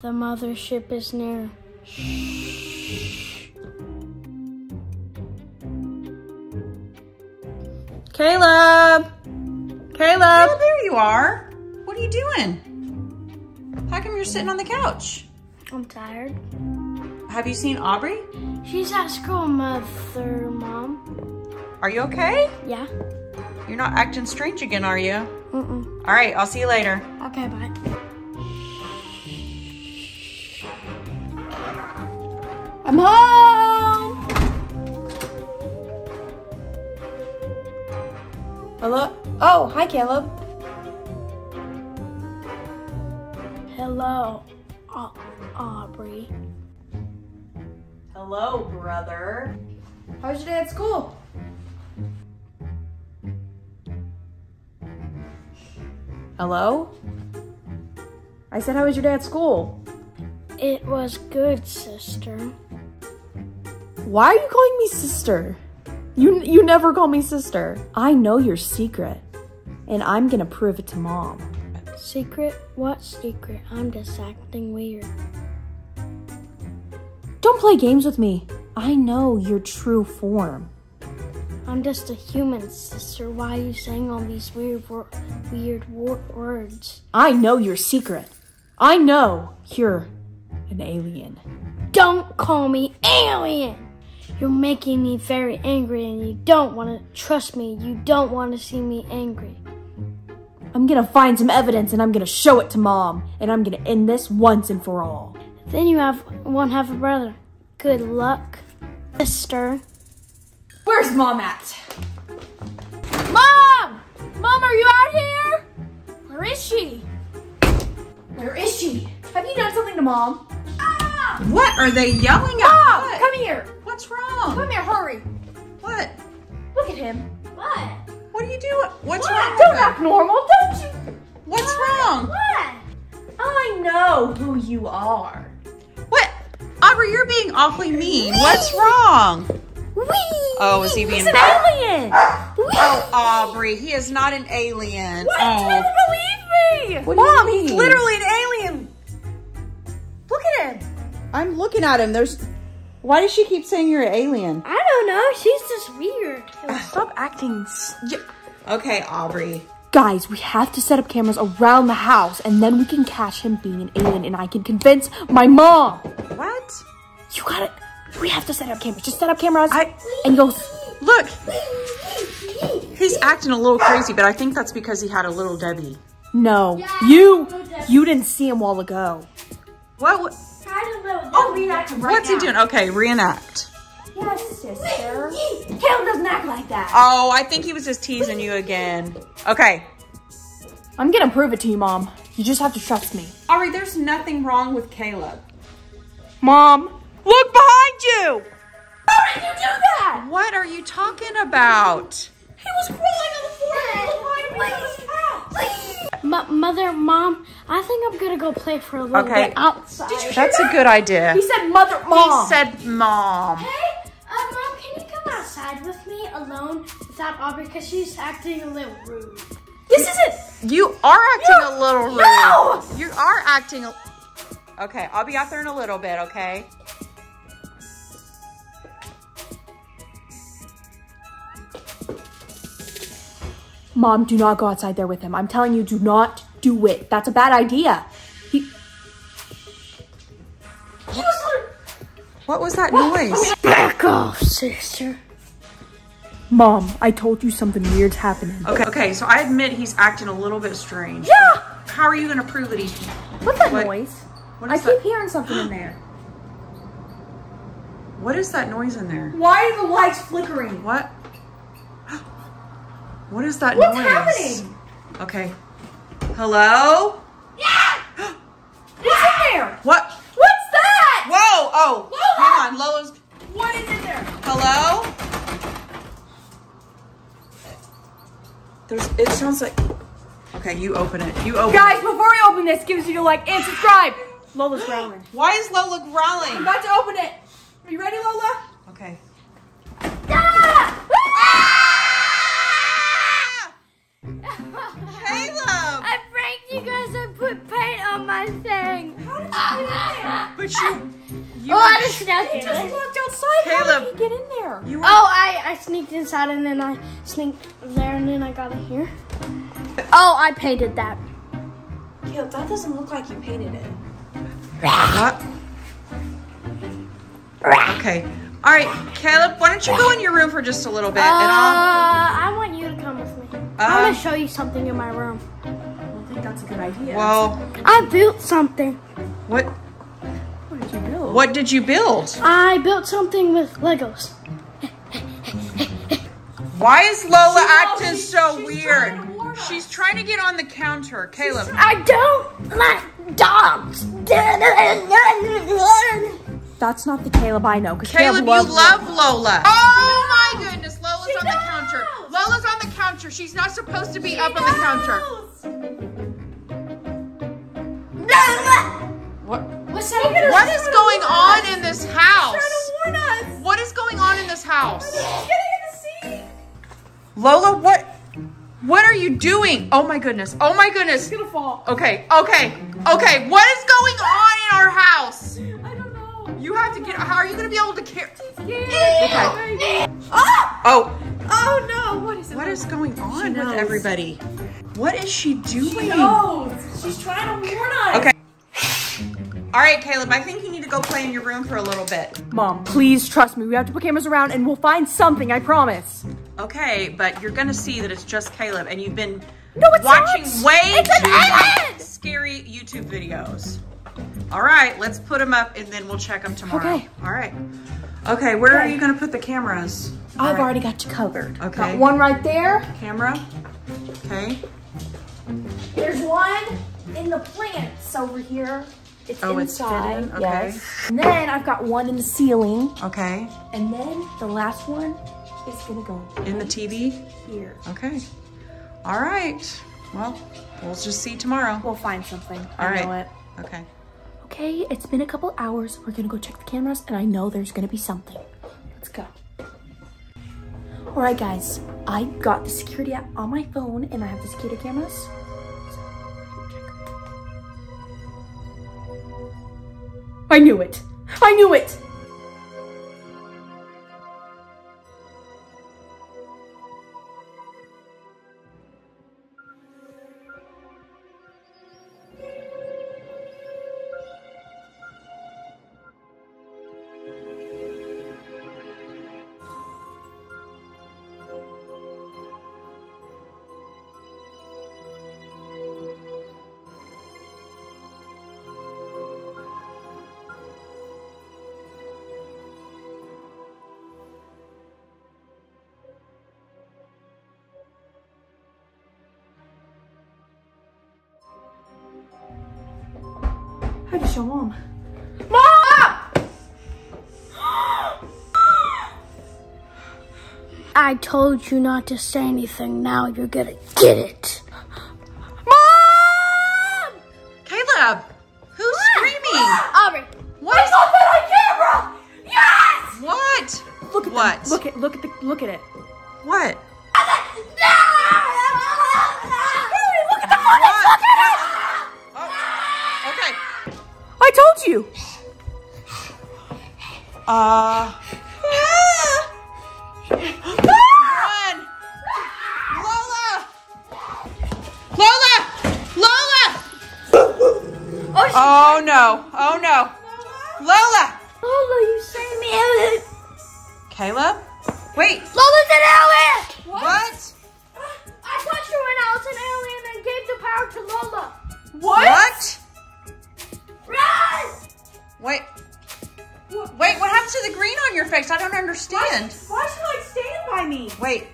The mothership is near. Shh. Caleb! Caleb! Oh, there you are. What are you doing? How come you're sitting on the couch? I'm tired. Have you seen Aubrey? She's at school, Mom. Are you okay? Yeah. You're not acting strange again, are you? Mm-mm. All right, I'll see you later. Okay, bye. I'm home! Hello? Oh, hi, Caleb. Hello, Aubrey. Hello, brother. How was your day at school? Hello? I said, how was your day at school? It was good, sister. Why are you calling me sister? You never call me sister. I know your secret, and I'm gonna prove it to Mom. Secret? What secret? I'm just acting weird. Don't play games with me. I know your true form. I'm just a human, sister. Why are you saying all these weird words? I know your secret. I know you're an alien. Don't call me alien! You're making me very angry, and you don't want to trust me. You don't want to see me angry. I'm going to find some evidence, and I'm going to show it to Mom, and I'm going to end this once and for all. Then you won't have a brother. Good luck, sister. Where's Mom at? Mom! Mom, are you out here? Where is she? Where is she? Have you done something to Mom? Ah! What are they yelling at? Mom, what? Come here. What's wrong? Come here, hurry. What? Look at him. What? What are you doing? What's wrong? Don't act normal, don't you? What's wrong? What? I know who you are. What? Aubrey, you're being awfully mean. Wee! What's wrong? Wee! Oh, is he being an alien? Oh, Aubrey, he is not an alien. What? Oh. You never believe me. What Mom, do you mean? He's literally an alien. Look at him. I'm looking at him. There's. Why does she keep saying you're an alien? I don't know. She's just weird. Stop acting. Okay, Aubrey. Guys, we have to set up cameras around the house, and then we can catch him being an alien, and I can convince my mom. What? You got it. We have to set up cameras. Just set up cameras, and you'll look. He's acting a little crazy, but I think that's because he had a little Debbie. No, yeah, you didn't see him a while ago. What? I don't know. Oh, reenact him right now. What's he doing? Okay, reenact. Yes, sister. Caleb doesn't act like that. Oh, I think he was just teasing you again. Okay. I'm gonna prove it to you, Mom. You just have to trust me. Aubrey, there's nothing wrong with Caleb. Mom, look behind you! How did you do that? What are you talking about? He was crawling on the floor. Mother, Mom, I think I'm gonna go play for a little bit outside. Did you hear that? A good idea. He said, Mother, Mom. He said, Mom. Hey, Mom, can you come outside with me alone without Aubrey? Because she's acting a little rude. This isn't. You are acting a little rude. No! You are acting. Okay, I'll be out there in a little bit, okay? Mom, do not go outside there with him. I'm telling you, do not do it. That's a bad idea. What was that noise? Back off, sister. Mom, I told you something weird's happening. Okay, so I admit he's acting a little bit strange. Yeah! How are you gonna prove that he's... What's that noise? What is I keep hearing something in there. What is that noise in there? Why are the lights flickering? What? What is that noise? What's happening? Okay. Hello? Yeah! What's in there? What? What's that? Whoa! Oh! Lola! Hang on, Lola's. What is in there? Hello? It sounds like. Okay, you open it. You open. Guys, before we open this, give us your like and subscribe. Lola's growling. Why is Lola growling? I'm about to open it. Are you ready, Lola? Okay. Ah! Caleb! I pranked you guys and put paint on my thing. How did you But you I just snuck in. Just walked outside. Caleb, how did you get in there? You I sneaked inside and then I sneaked there and then I got in here. Oh, I painted that. Caleb, that doesn't look like you painted it. What? Okay. All right, Caleb, why don't you go in your room for just a little bit? And I want you to come with me. I'm going to show you something in my room. I don't think that's a good idea. Well, I built something. What? What did you build? What did you build? I built something with Legos. Why is Lola acting so weird? She's trying to get on the counter, Caleb. I don't like dogs. That's not the Caleb I know. Caleb, you love Lola. Oh my goodness, Lola's on the counter. Lola's on the counter. She's not supposed to be up on the counter. What? What is going on in this house? She's trying to warn us. What is going on in this house? She's getting in the seat. Lola, what? What are you doing? Oh my goodness. Oh my goodness. It's gonna fall. Okay, okay, okay. What is going on in our house? I don't know. You have to get, how are you gonna be able to carry? Okay. Oh! Oh. Oh no, what is it? What is going on with everybody? What is she doing? She knows. She's trying to warn us. Okay. All right, Caleb, I think you need to go play in your room for a little bit. Mom, please trust me. We have to put cameras around and we'll find something, I promise. Okay, but you're gonna see that it's just Caleb and you've been watching way too scary YouTube videos. All right, let's put them up and then we'll check them tomorrow. Okay. All right. Okay, where are you gonna put the cameras? I've already got you covered. Okay. Got one right there. Camera, okay. There's one in the plants over here. It's inside. It's fitting? Okay. Yes. And then I've got one in the ceiling. Okay. And then the last one is gonna go in the TV? Here. Okay. All right. Well, we'll just see tomorrow. We'll find something. I know it. Okay. Okay, it's been a couple hours. We're gonna go check the cameras and I know there's gonna be something. Let's go. All right, guys. I got the security app on my phone and I have the security cameras. I knew it. I knew it. I have to show Mom. Mom! I told you not to say anything. Now you're gonna get it. Mom! Caleb! Who's screaming? Aubrey. What? I got that on camera! Yes! What? Look at what? Look at it. What? You. Run! Lola! Lola! Lola! Oh no! Oh no! Lola! Lola, you saved me! Caleb? Wait! Lola's an alien! What? I touched her when I was an alien and gave the power to Lola. What? Run! Wait, what happened to the green on your face? I don't understand. Why should I stand by me? Wait.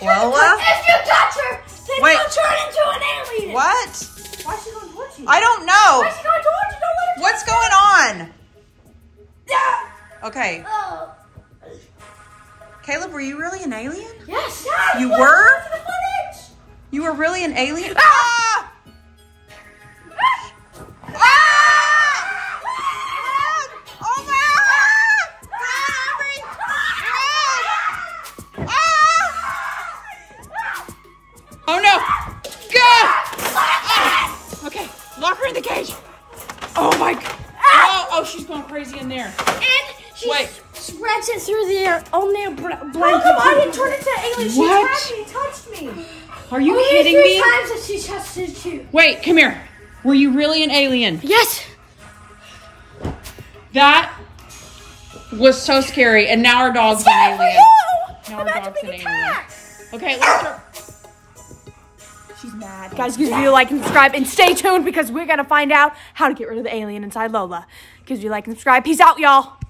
Lola? If you touch her, then you'll turn into an alien. What? Why is she going to touch you? I don't know. Why is she going to touch you? Don't let her What's going on? Yeah. Okay. Caleb, were you really an alien? Yes. You were? You were really an alien? Ah! Oh no! Go! Okay, lock her in the cage. Oh bag. Ah. Oh, she's going crazy in there. And she spreads it through the air on their blanket. How come I didn't turn into an alien? What? She touched me. Are you kidding me? Times that she touched you. Wait, come here. Were you really an alien? Yes. That was so scary. And now our dog's an alien. Now our dog's an alien. Okay, let's start. She's mad. Guys, give you a like and subscribe. And stay tuned because we're going to find out how to get rid of the alien inside Lola. Give you a like and subscribe. Peace out, y'all.